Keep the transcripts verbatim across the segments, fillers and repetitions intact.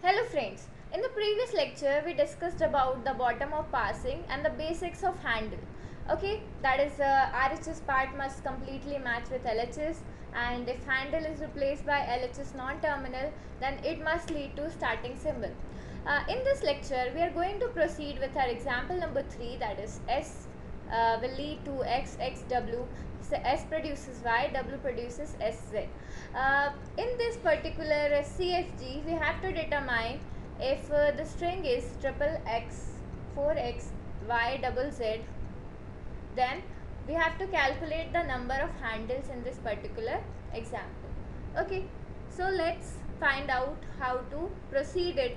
Hello friends, in the previous lecture we discussed about the bottom of parsing and the basics of handle. Okay, that is uh, R H S part must completely match with L H S, and if handle is replaced by L H S non-terminal, then it must lead to starting symbol. Uh, in this lecture we are going to proceed with our example number three, that is S uh, will lead to X, X, W. So S produces Y, W produces S, Z. Uh, in this particular uh, C F G, we have to determine if uh, the string is triple X, four X, Y, double Z. Then we have to calculate the number of handles in this particular example. Okay, so let's find out how to proceed it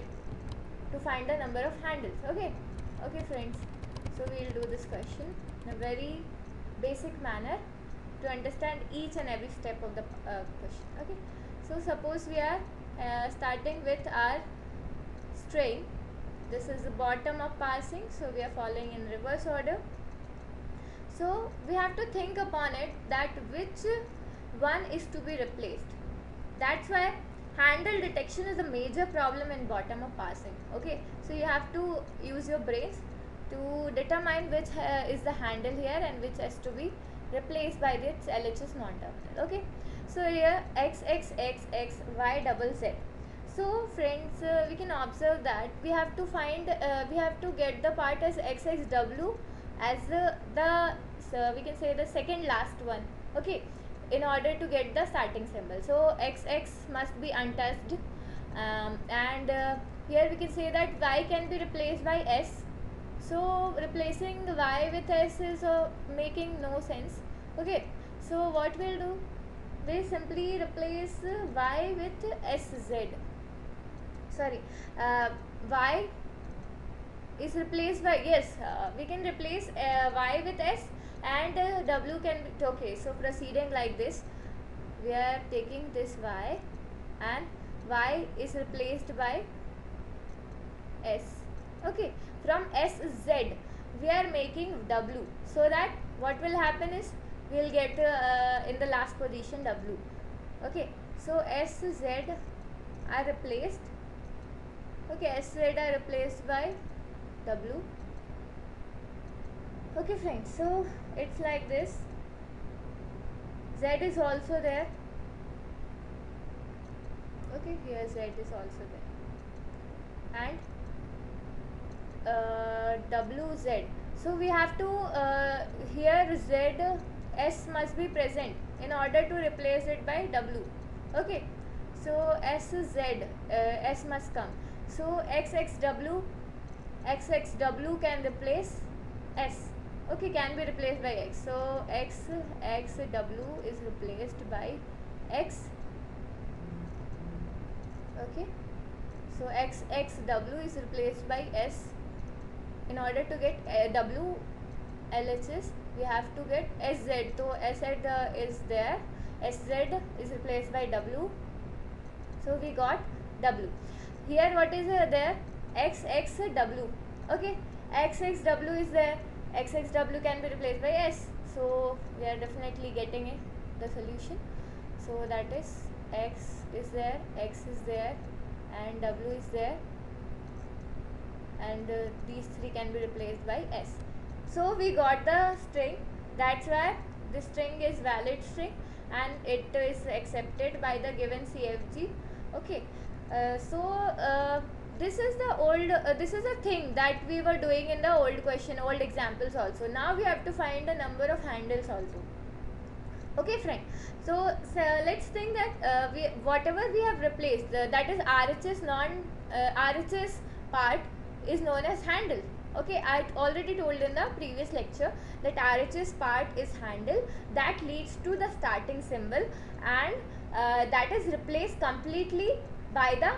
to find the number of handles. Okay, okay friends. So we'll do this question in a very basic manner to understand each and every step of the uh, question. Okay, so suppose we are uh, starting with our string. This is the bottom up parsing, so we are following in reverse order. So we have to think upon it that which one is to be replaced. That's why handle detection is a major problem in bottom up parsing. Okay, so you have to use your brains to determine which uh, is the handle here and which has to be replaced by its L H S non-terminal. Okay, so here X, X, X, X, Y, double Z. So friends, uh, we can observe that we have to find, uh, we have to get the part as X, X, W as uh, the, so we can say the second last one, okay, in order to get the starting symbol. So X, X must be untouched, um, and uh, here we can say that Y can be replaced by S. So replacing Y with S is uh, making no sense. Okay, so what we'll do, we'll simply replace Y with S Z. Sorry, uh, Y is replaced by, yes, uh, we can replace uh, Y with S, and uh, W can be, okay, so proceeding like this, we are taking this Y, and Y is replaced by S. Okay, from S Z we are making W, so that what will happen is we will get uh, in the last position W. Okay, so S Z are replaced, okay, S Z are replaced by W. Okay friends, so it's like this. Z is also there. Okay, here Z is also there, and Uh, W Z. So we have to uh, here Z, S must be present in order to replace it by W. Okay, so S Z, uh, S must come. So X X W, X X W can replace S. Okay, can be replaced by X. So X X W is replaced by X. Okay, so X X W is replaced by S. In order to get uh, W L H S, we have to get S Z. So S Z uh, is there, S Z is replaced by W, so we got W. Here what is uh, there, X X W. Okay, X X W is there, X X W can be replaced by S, so we are definitely getting it, the solution. So that is X is there, X is there, and W is there, and uh, these three can be replaced by S. So we got the string. That's why the string is valid string and it is accepted by the given C F G. Okay, uh, so uh, this is the old uh, this is a thing that we were doing in the old question, old examples also. Now we have to find the number of handles also. Okay friend, so, so let's think that uh, we whatever we have replaced, uh, that is R H S non uh, R H S part is known as handle. Okay, I already told in the previous lecture that R H S part is handle that leads to the starting symbol, and uh, that is replaced completely by the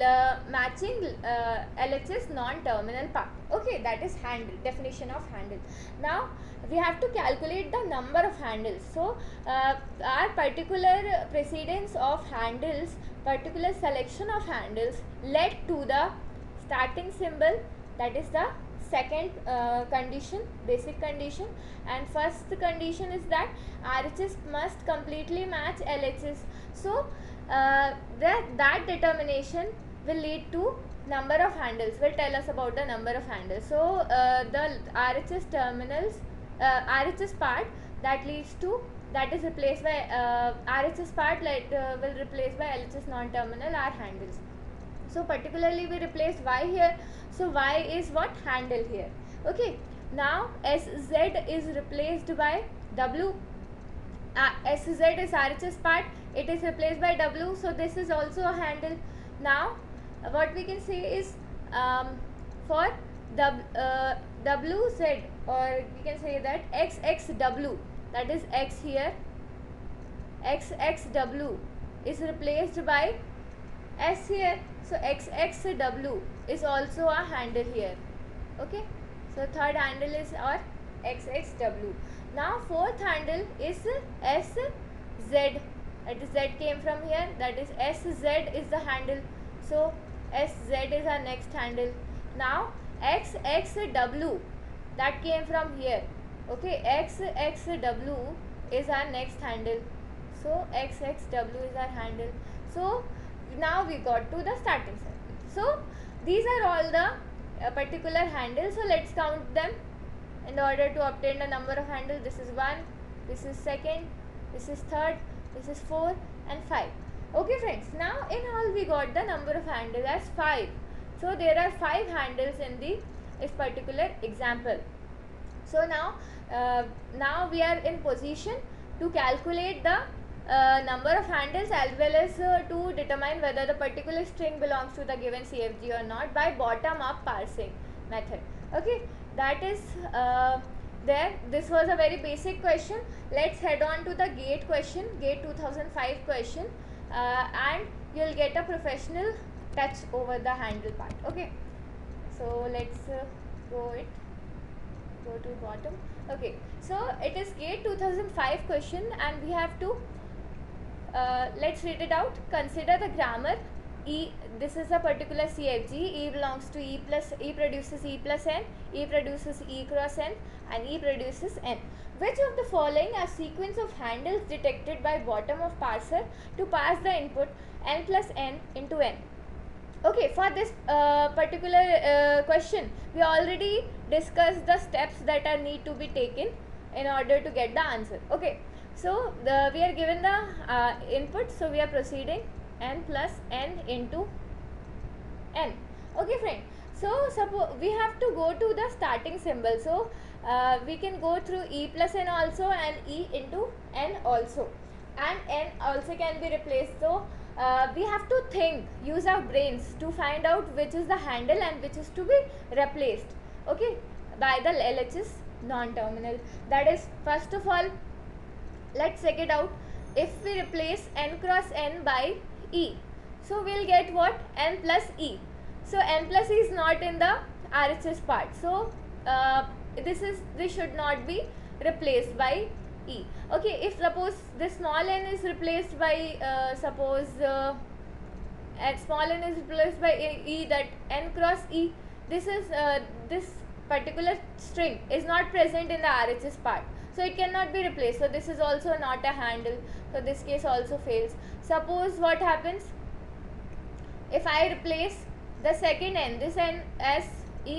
l matching uh, L H S non-terminal part. Okay, that is handle, definition of handle. Now we have to calculate the number of handles. So uh, our particular precedence of handles, particular selection of handles led to the starting symbol, that is the second uh, condition, basic condition, and first condition is that R H S must completely match L H S. So uh, that, that determination will lead to number of handles, will tell us about the number of handles. So uh, the R H S terminals, uh, R H S part that leads to, that is replaced by uh, R H S part like, uh, will replace by L H S non-terminal are handles. So particularly we replaced Y here, so Y is what? Handle here. Okay, now S Z is replaced by W. Uh, S Z is R H S part, it is replaced by W, so this is also a handle. Now what we can say is um, for w, uh, W Z, or we can say that X X W, that is X here, X X W is replaced by S here, so X X W is also a handle here. Okay, so third handle is our X X W. Now fourth handle is S Z, that is Z came from here, that is S Z is the handle, so S Z is our next handle. Now X X W, that came from here. Okay, X X W is our next handle, so X X W is our handle. So now we got to the starting circle. So these are all the uh, particular handles, so let's count them in order to obtain the number of handles. This is one, this is second, this is third, this is four and five. Okay friends, now in all we got the number of handles as five. So there are five handles in the this particular example. So now uh, now we are in position to calculate the uh, number of handles as well as uh, to determine whether the particular string belongs to the given C F G or not by bottom up parsing method. Okay, that is uh, there. This was a very basic question. Let's head on to the gate question, gate two thousand five question, uh, and you'll get a professional touch over the handle part. Okay, so let's uh, go it go to bottom. Okay, so it is gate two thousand five question, and we have to uh, let's read it out. Consider the grammar E. This is a particular C F G. E belongs to E plus, E produces E plus N, E produces E cross N, and E produces N. Which of the following are sequence of handles detected by bottom of parser to pass the input N plus N into N? Okay, for this uh, particular uh, question, we already discussed the steps that are need to be taken in order to get the answer. Okay, so the, we are given the uh, input, so we are proceeding N plus N into N. Okay friend, so suppose we have to go to the starting symbol, so uh, we can go through E plus N also and E into N also, and N also can be replaced. So Uh, we have to think, use our brains to find out which is the handle and which is to be replaced, okay, by the L H S non-terminal. That is, first of all, let's check it out. If we replace N cross N by E, so we'll get what? N plus E. So N plus E is not in the R H S part, so uh, this is this should not be replaced by E. Okay, if suppose this small n is replaced by uh, suppose uh, and small n is replaced by E, that N cross E, this is uh, this particular string is not present in the R H S part, so it cannot be replaced, so this is also not a handle, so this case also fails. Suppose what happens if I replace the second n, this n, as E?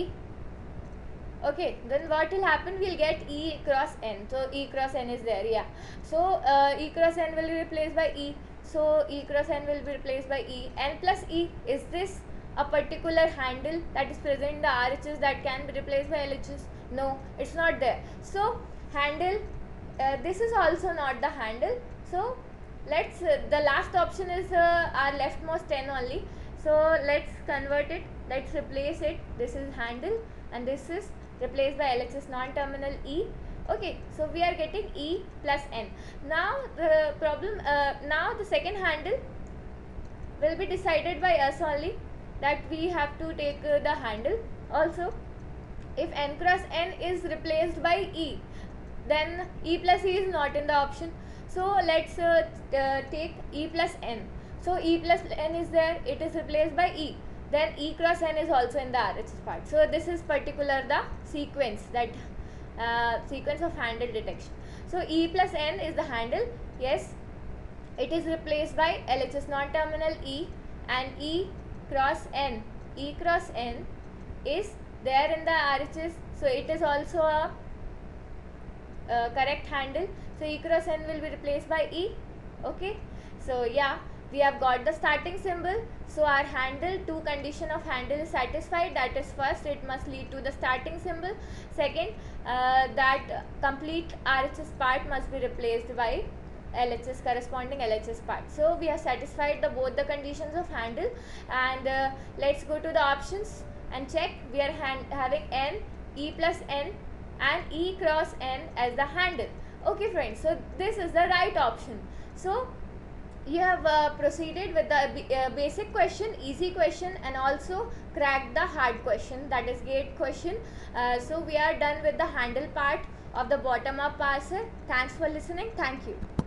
Okay, then what will happen? We'll get E cross N, so E cross N is there, yeah. So uh, E cross N will be replaced by E, so E cross N will be replaced by E. N plus E, is this a particular handle that is present in the R H S that can be replaced by L H S? No, it's not there. So handle, uh, this is also not the handle, so let's uh, the last option is uh, our leftmost N only, so let's convert it, let's replace it. This is handle and this is replaced by L H S non-terminal E. Okay, so we are getting E plus N. Now the problem, uh, now the second handle will be decided by us only, that we have to take uh, the handle also. If N cross N is replaced by E, then E plus E is not in the option, so let's uh, uh, take E plus N. So E plus N is there, it is replaced by E. Then E cross N is also in the R H S part. So this is particular the sequence, that uh, sequence of handle detection. So E plus N is the handle. Yes, it is replaced by L H S non-terminal E, and E cross n, E cross n is there in the R H S, so it is also a uh, correct handle. So E cross n will be replaced by E. Okay, so yeah, we have got the starting symbol. So our handle, two condition of handle is satisfied, that is first it must lead to the starting symbol, second uh, that complete R H S part must be replaced by L H S, corresponding L H S part. So we have satisfied the both the conditions of handle, and uh, let's go to the options and check. We are hand, having n, E plus n and E cross n as the handle. Okay friends, so this is the right option. So you have uh, proceeded with the uh, basic question, easy question, and also cracked the hard question, that is gate question. Uh, so we are done with the handle part of the bottom up parser. Thanks for listening. Thank you.